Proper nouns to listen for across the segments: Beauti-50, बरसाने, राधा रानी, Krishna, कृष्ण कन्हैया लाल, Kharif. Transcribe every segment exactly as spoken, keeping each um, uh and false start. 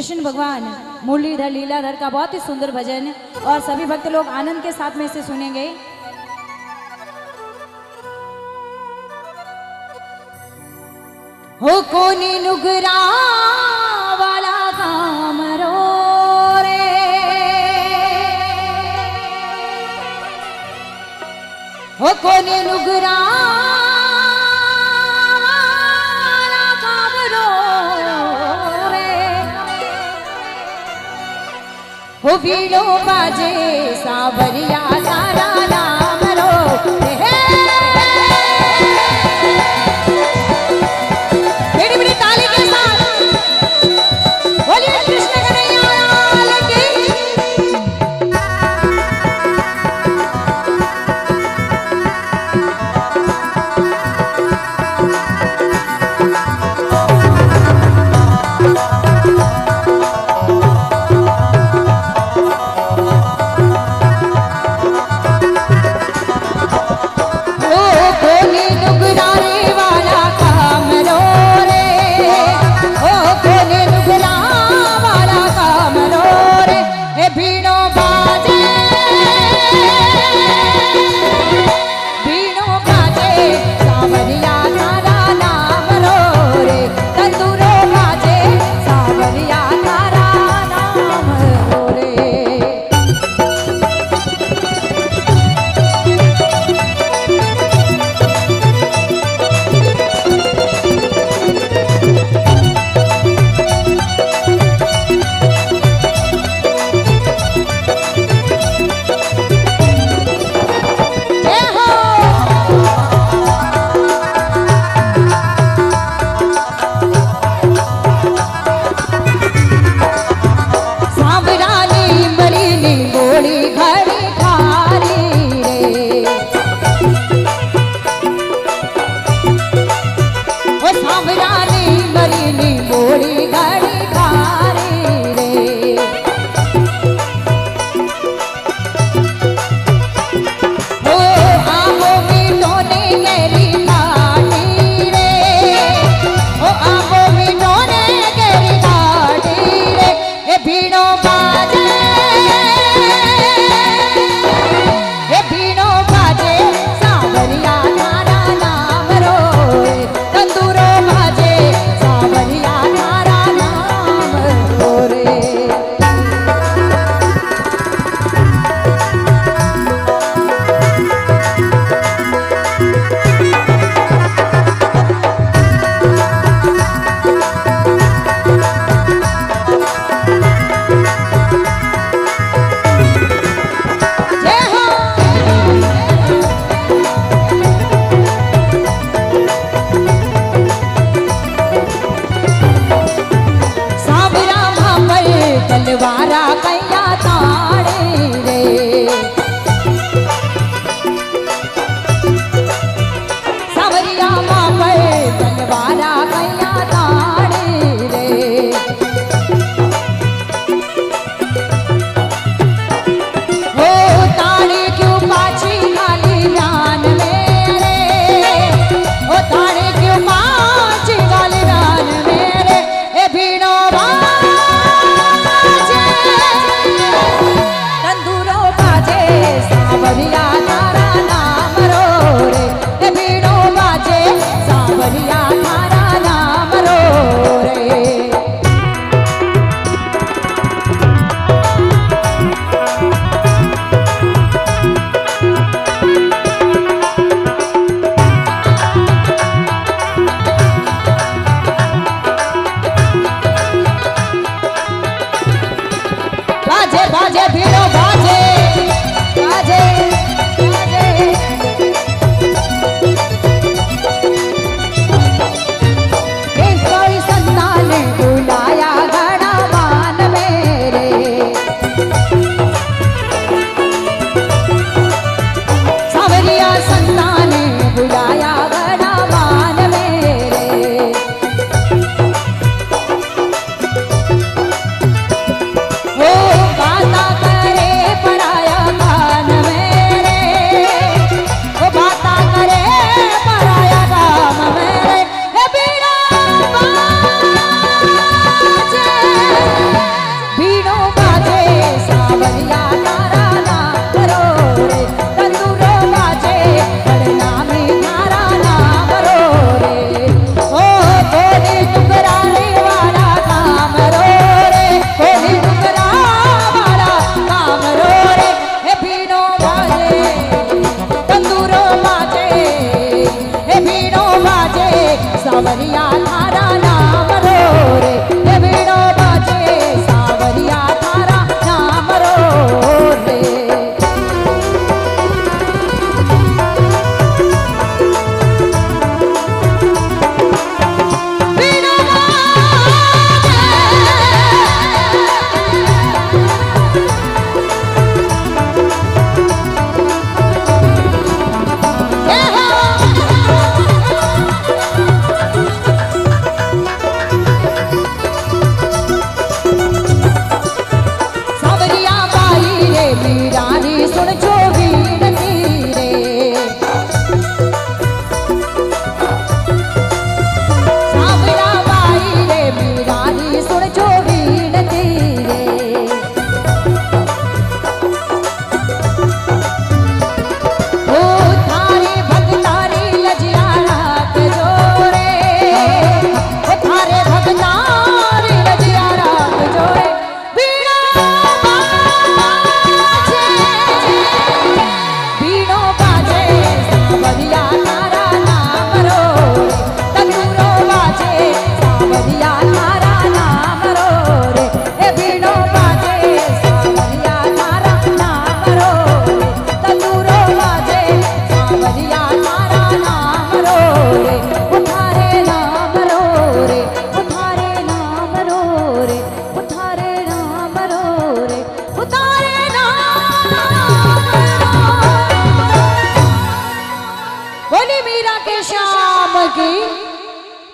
कृष्ण भगवान मुरलीधर लीलाधर का बहुत ही सुंदर भजन, और सभी भक्त लोग आनंद के साथ में इसे सुनेंगे। हो कोनी नुगरा वाला कामरो रे, हो कोनी नुगरा वाला कामरो रे, हो वीणो बाजे सावरिया तारा नाम रो करे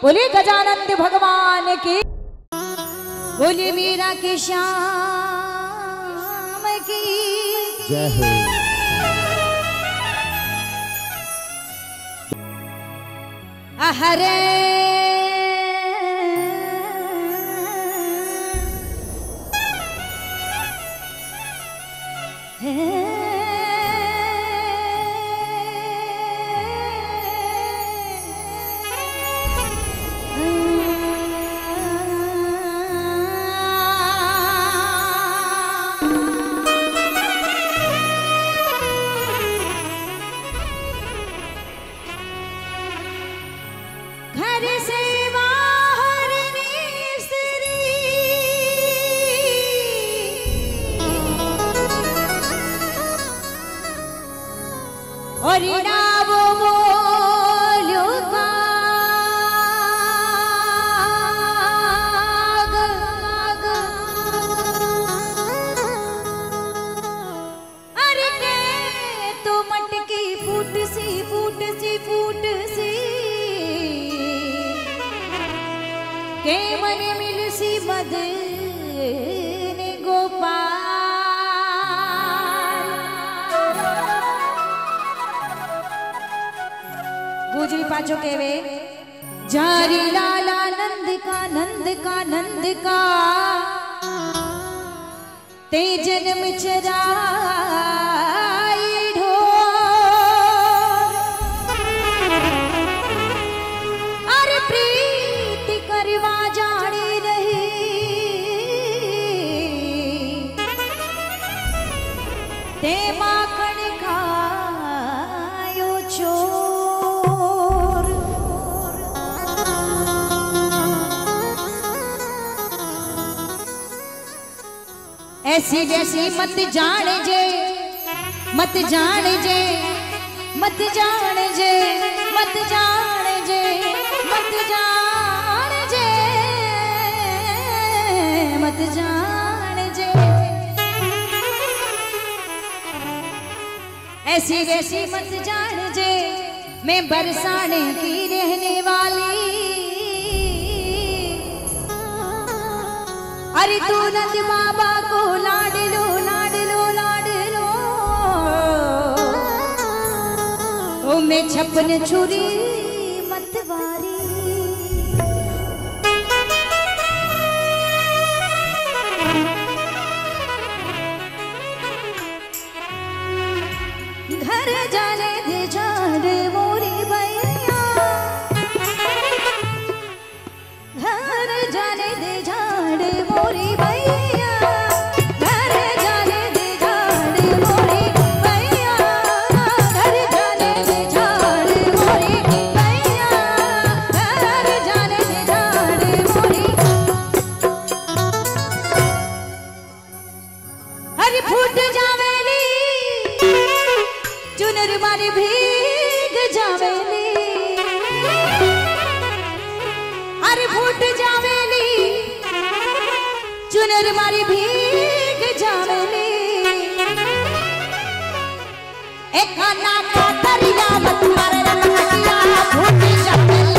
बोले गजानंद भगवान की, बोले मीरा के श्याम की जय हो। अहरे ऐसी जैसी मत जान जे, मत जान जे, मत जान जे, मत जान जे, मत जान जे, मत जान जे। ऐसी जैसी मत जान जे, मैं बरसाने की रहने वाली। अरे तू नंद बाबा को लाड लो, लाड लो, लाड लो, तो मैं छप्पन छुरी मतवारी। घर जाने दे झाड़ मोरी भैया, घर जाने दे झाड़ मोरी भैया, घर जाने दे झाड़ मोरी भैया, घर जाने दे झाड़ मोरी भैया, घर जाने दे झाड़ मोरी। अरे फूट जावेली चुनर मारी भीग जावेली, अरे फूट जावेली चुनर मारी भीग जावेली। एक ना तो दरिया मत मारे रतिया फूट जावेली।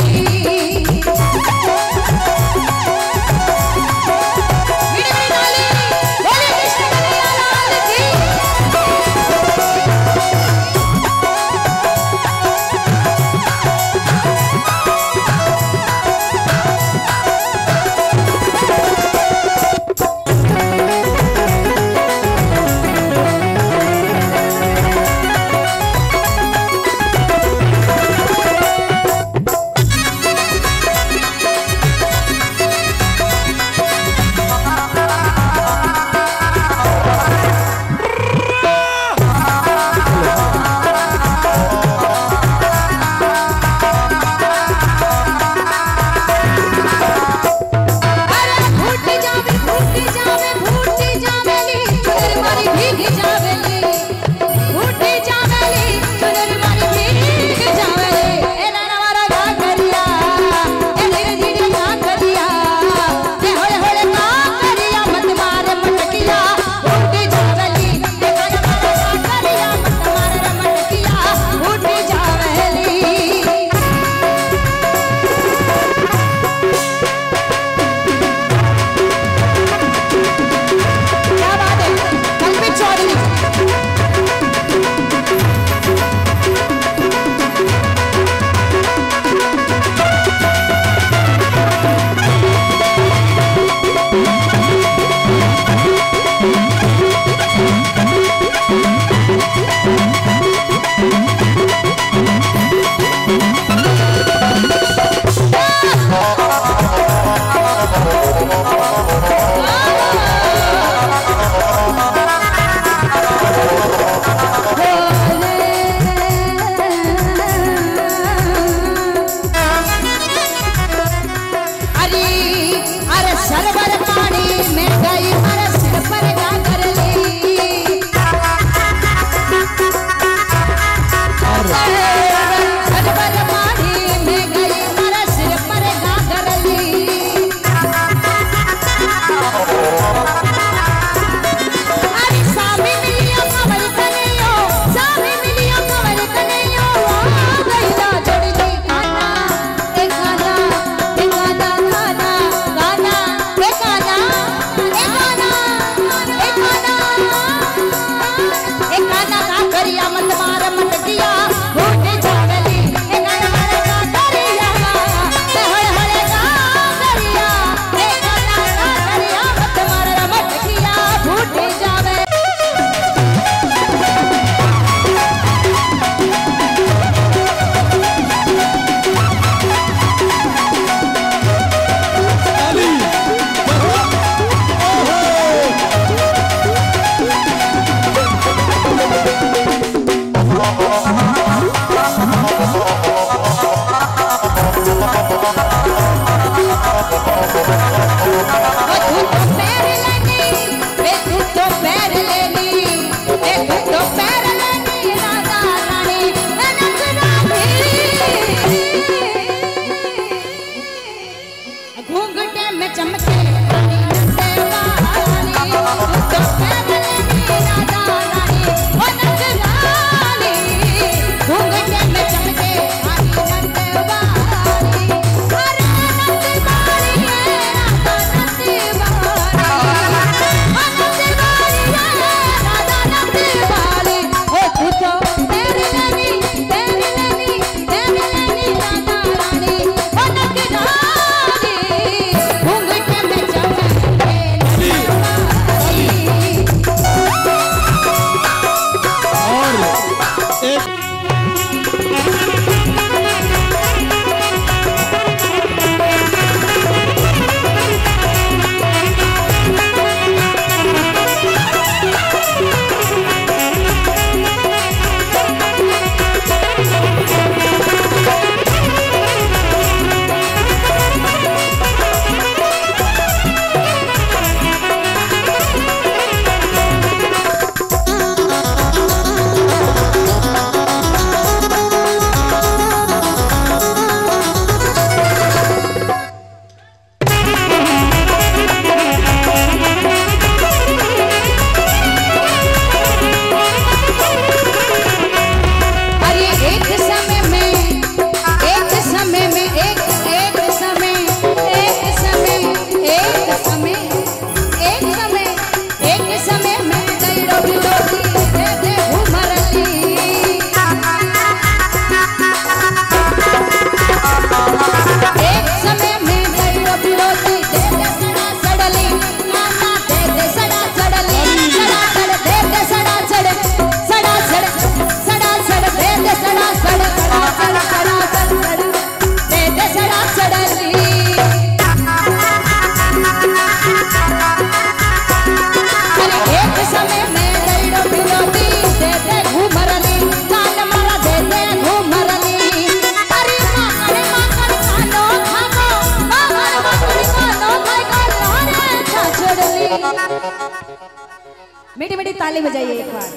मीठी मीठी ताली बजाइए एक बार।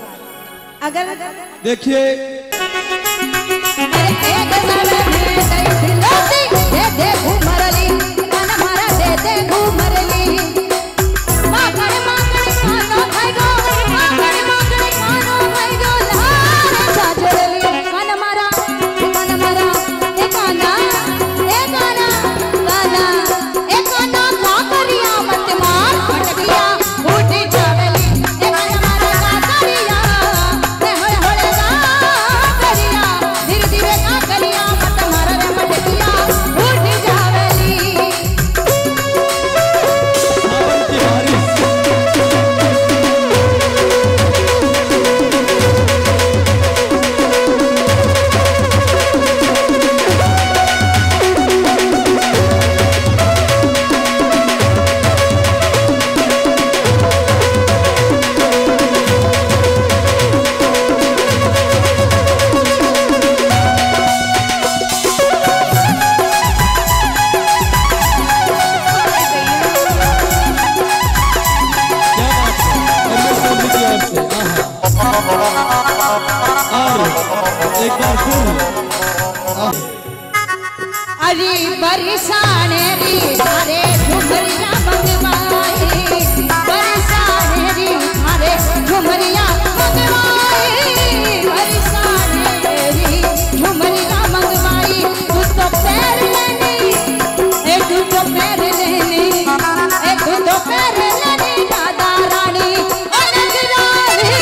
अगर देखिए अरे बरसाने री धारे घुमरिया मंगवाए, बरसाने री धारे घुमरिया मंगवाए, बरसाने री घुमरिया मंगवाई। तू तो पैर लेनी ए तू तो पैर लेनी ए तू तो पैर लेनी दादा रानी अलग रानी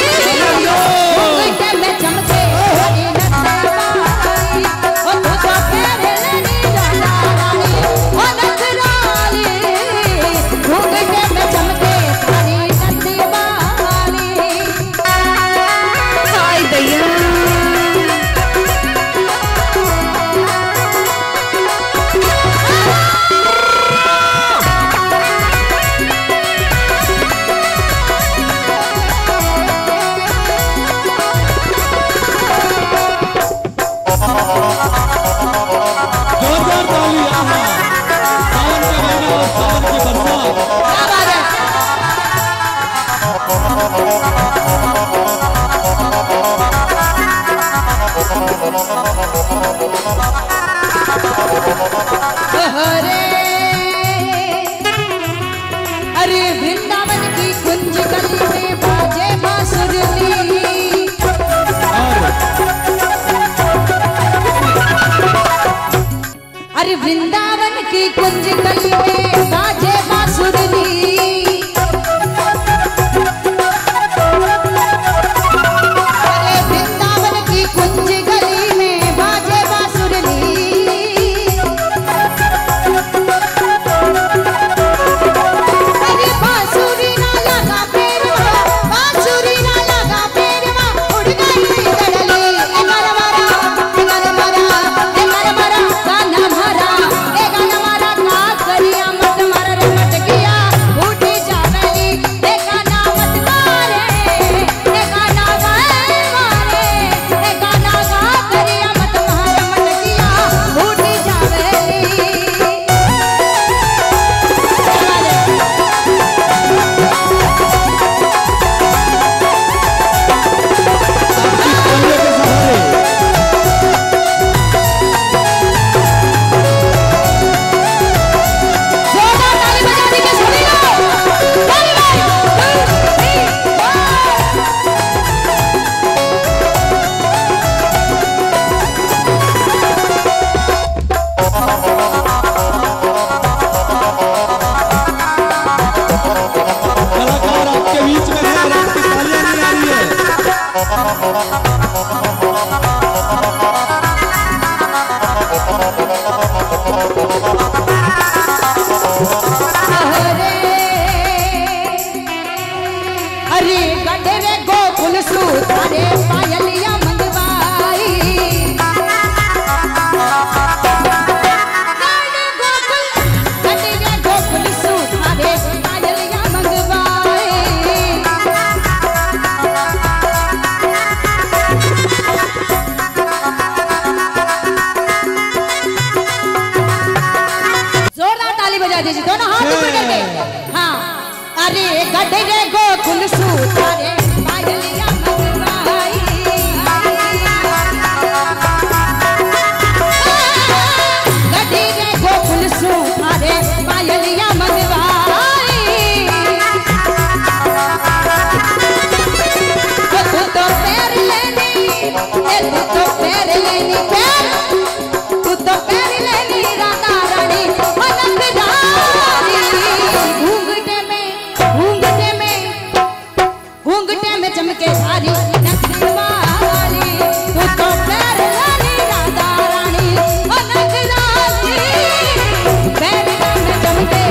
घुंघटे में चमके सारी नखरी वाली तू तो प्यार वाली राधा रानी ओ नखराली पैर में चमके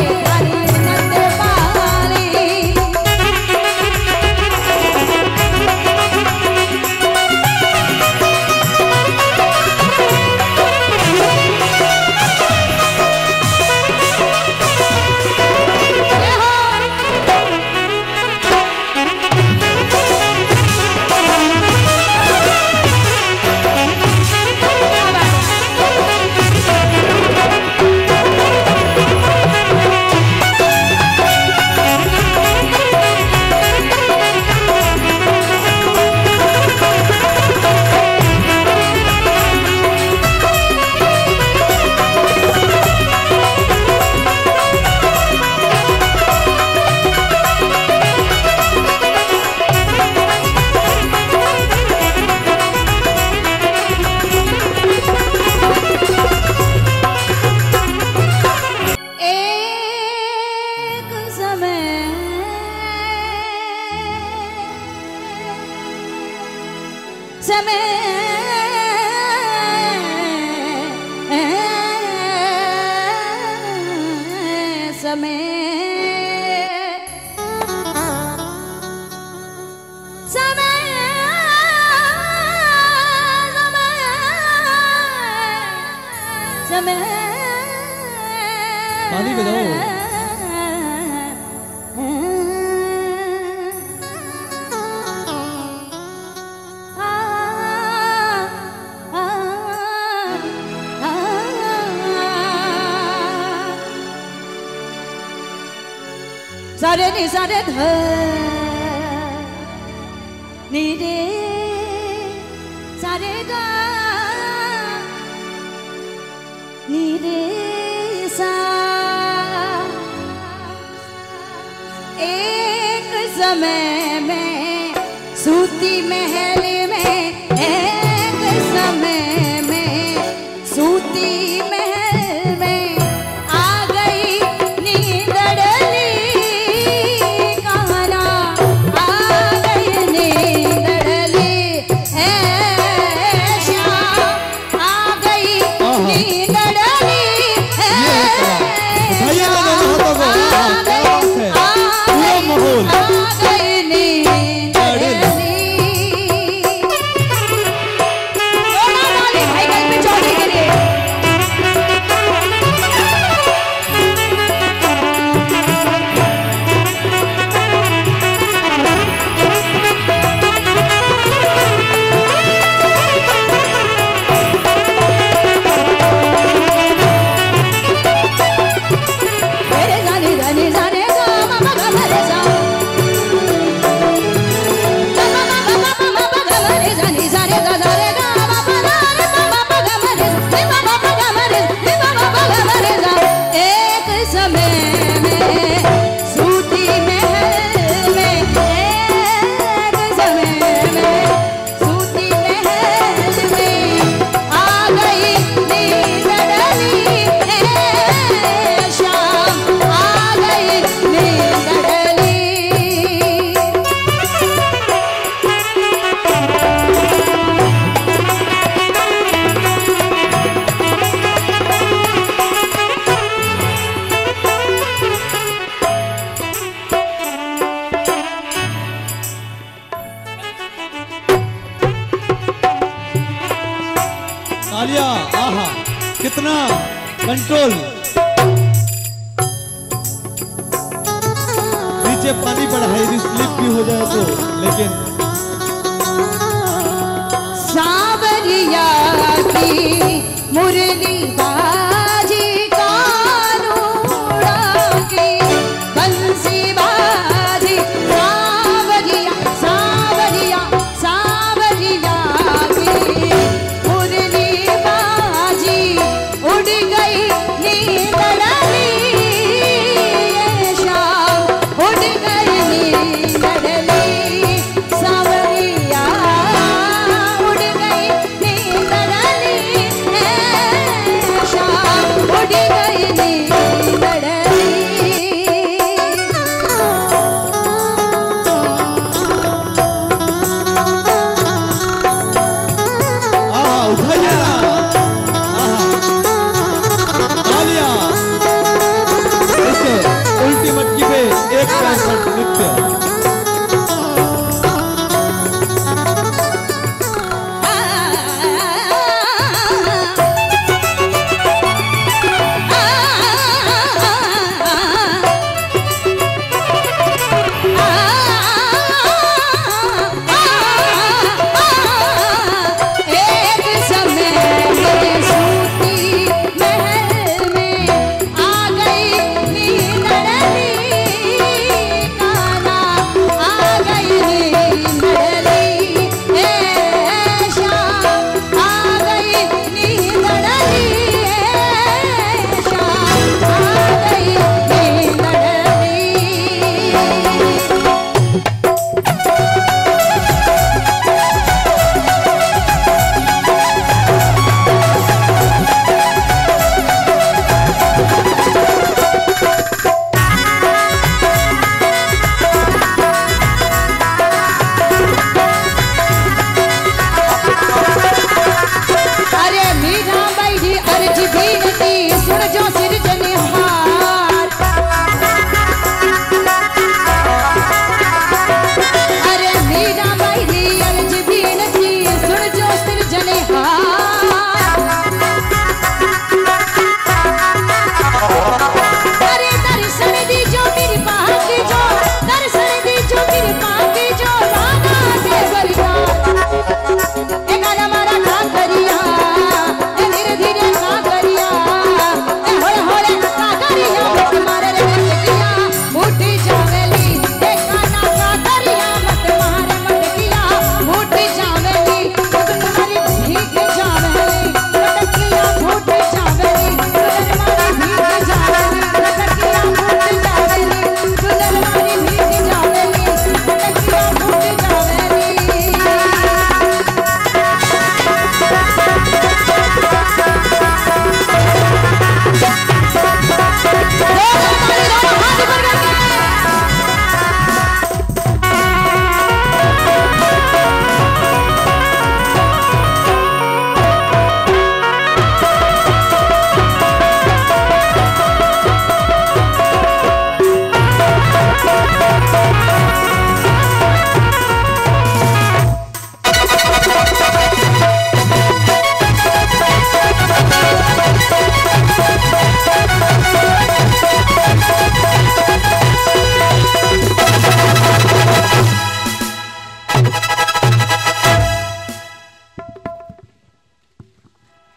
सारी नखरी सारे ध नी रे सारे गा नी रे सा एक समय में सूती महल में एक समय में सूती महल में आ गई नींदड़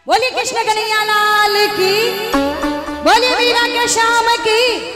बोलिए कृष्ण कन्हैया लाल की, बोलिए वीरा के श्याम की।